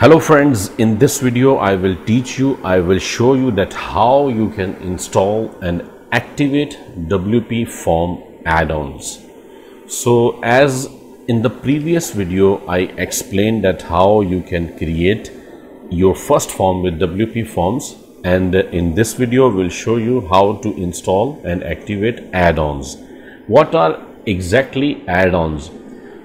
Hello friends, in this video I will show you that how you can install and activate WPForm add-ons. So as in the previous video I explained that how you can create your first form with WPForms, and in this video we'll show you how to install and activate add-ons. What are exactly add-ons?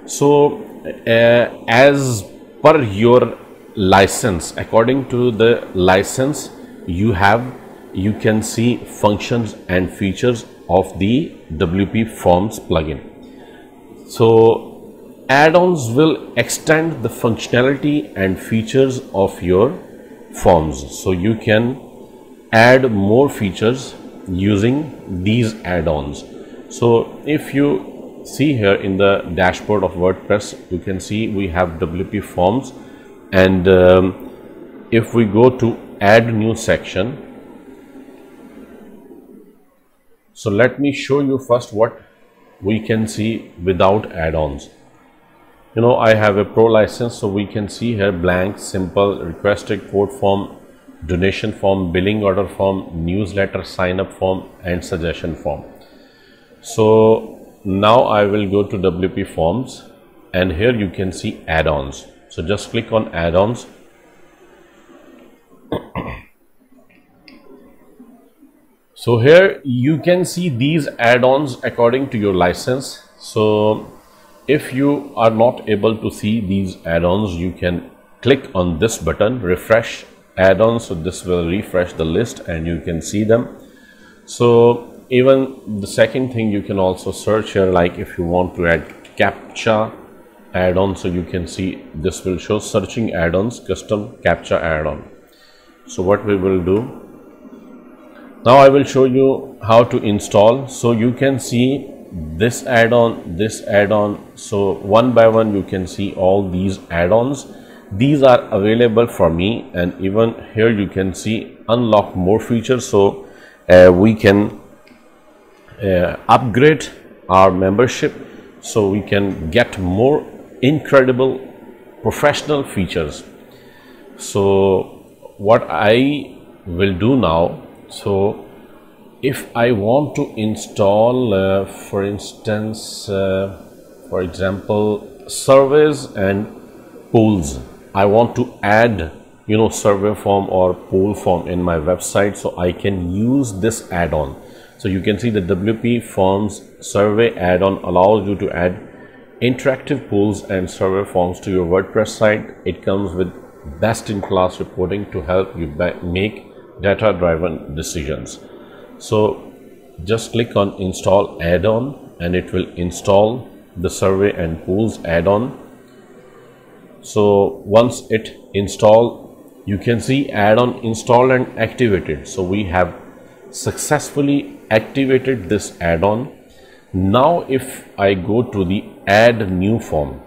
So as per your license, according to the license you can see functions and features of the WPForms plugin. So add-ons will extend the functionality and features of your forms, so you can add more features using these add-ons. So if you see here in the dashboard of WordPress, you can see we have WPForms, and if we go to add new section, so let me show you first what we can see without add-ons. You know, I have a pro license, so we can see here blank, simple, requested quote form, donation form, billing order form, newsletter sign up form and suggestion form. So now I will go to WPForms, and here you can see add-ons. So just click on add-ons. So here you can see these add-ons according to your license. So if you are not able to see these add-ons, you can click on this button, refresh add-ons. So this will refresh the list and you can see them. So even the second thing, you can also search here, like if you want to add CAPTCHA add-on, so you can see this will show searching add-ons, custom CAPTCHA add-on. So what we will do now, I will show you how to install. So you can see this add-on, this add-on, so one by one you can see all these add-ons. These are available for me, and even here you can see unlock more features. So we can upgrade our membership, so we can get more incredible professional features. So what I will do now, so if I want to install for instance for example surveys and polls, I want to add, you know, survey form or poll form in my website, so I can use this add-on. So you can see the WPForms survey add-on allows you to add interactive polls and survey forms to your WordPress site. It comes with best-in-class reporting to help you make data-driven decisions. So just click on install add-on and it will install the survey and polls add-on. So once it installs, you can see add-on installed and activated. So we have successfully activated this add-on. Now if I go to the add new form,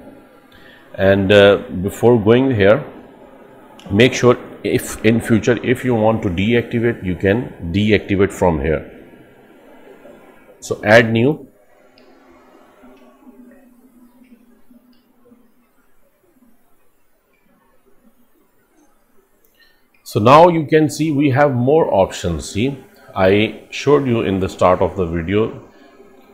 and before going here, make sure if in future if you want to deactivate, you can deactivate from here. So add new, so now you can see we have more options. See, I showed you in the start of the video,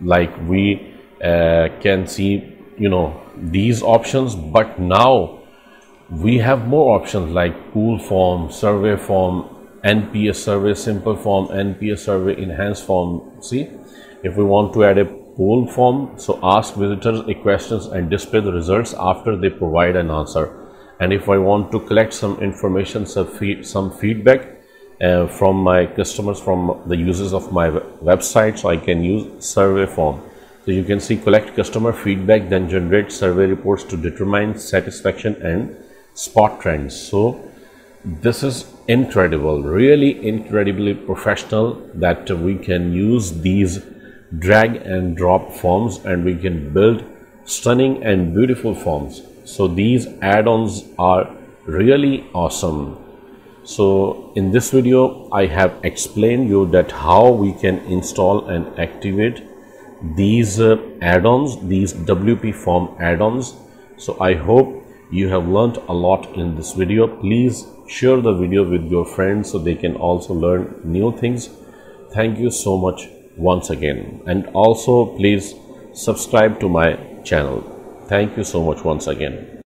like we can see, you know, these options, but now we have more options like poll form, survey form, NPS survey, simple form, NPS survey, enhanced form. See, if we want to add a poll form, so ask visitors a questions and display the results after they provide an answer. And if I want to collect some information, some feedback from my customers, from the users of my website, so I can use survey form. So you can see collect customer feedback, then generate survey reports to determine satisfaction and spot trends. So this is incredible, really incredibly professional, that we can use these drag and drop forms and we can build stunning and beautiful forms. So these add-ons are really awesome. So in this video I have explained you that how we can install and activate these add-ons, these WPForm add-ons. So I hope you have learnt a lot in this video. Please share the video with your friends so they can also learn new things. Thank you so much once again, and also please subscribe to my channel. Thank you so much once again.